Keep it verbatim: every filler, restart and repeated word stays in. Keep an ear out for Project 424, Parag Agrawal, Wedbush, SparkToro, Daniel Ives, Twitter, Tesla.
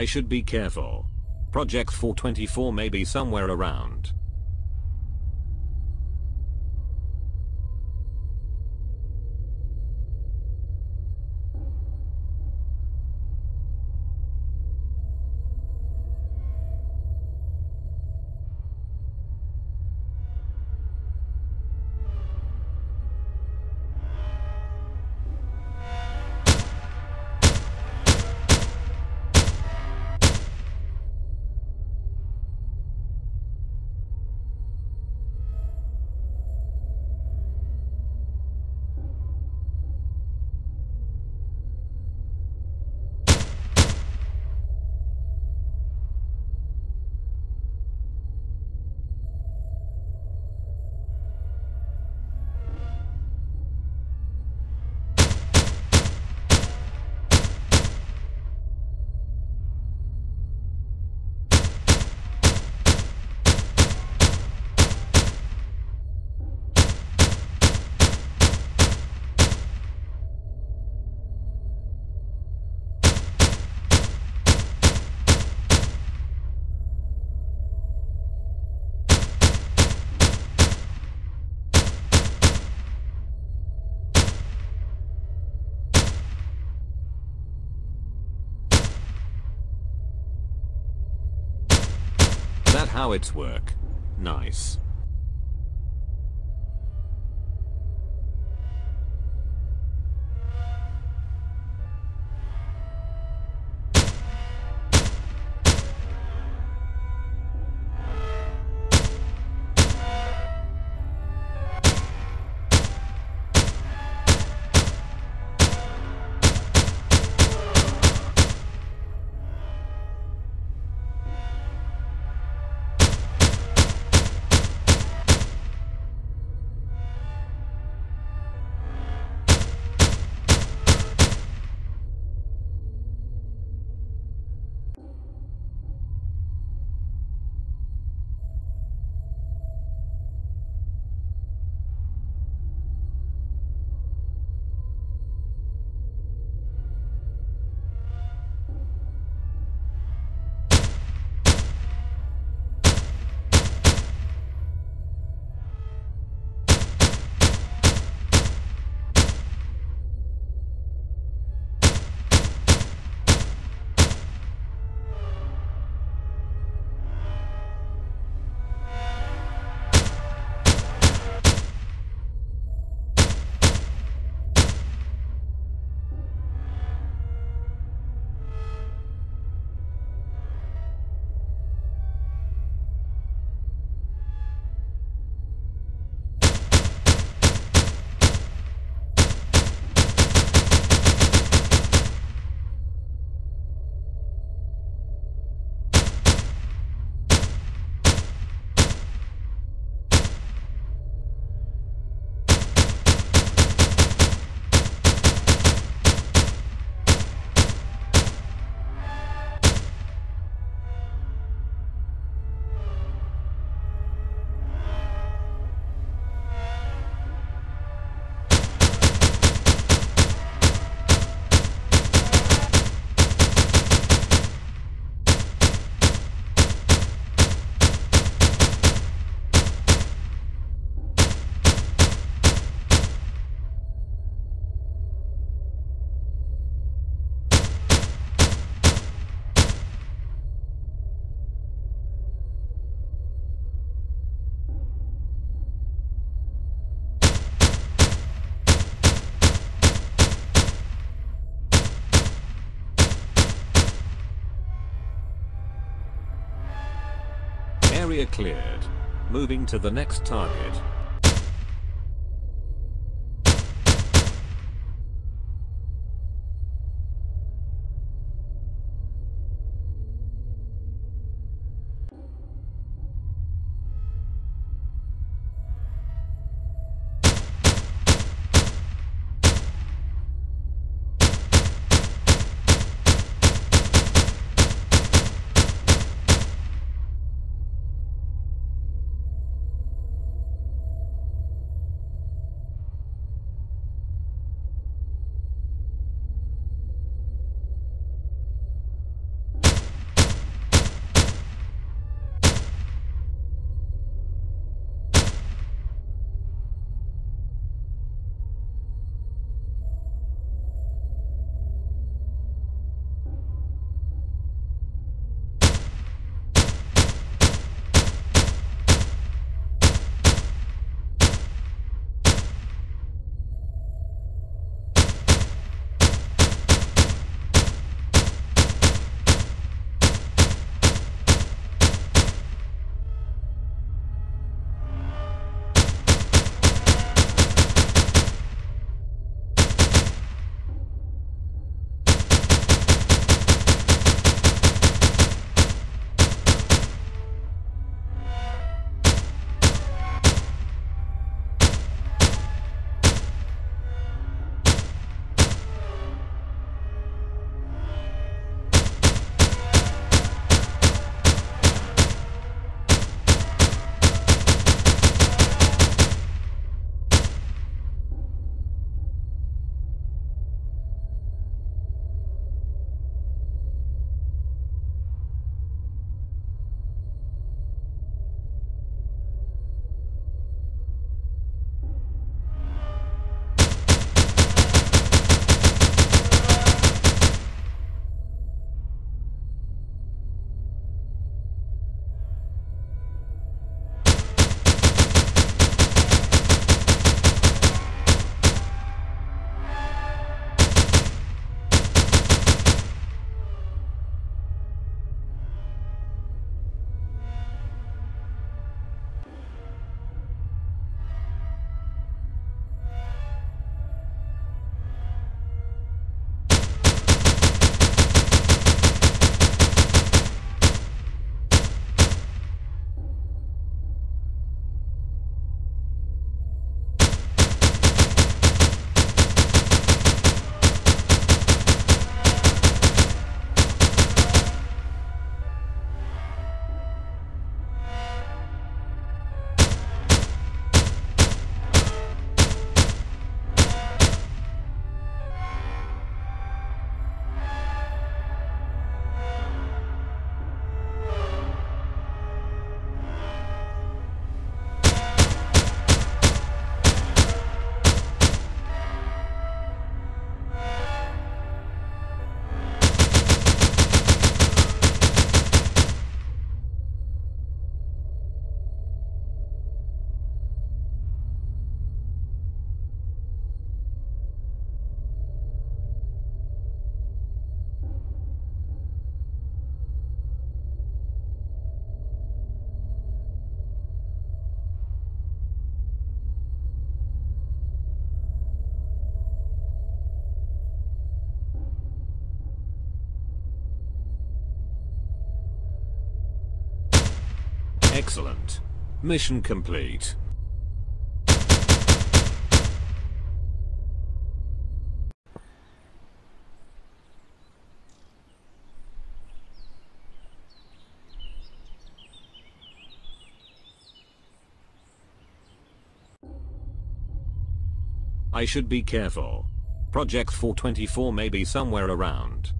I should be careful. Project four twenty-four may be somewhere around. How it's work. Nice. Area cleared. Moving to the next target. Excellent. Mission complete. I should be careful. Project four twenty-four may be somewhere around.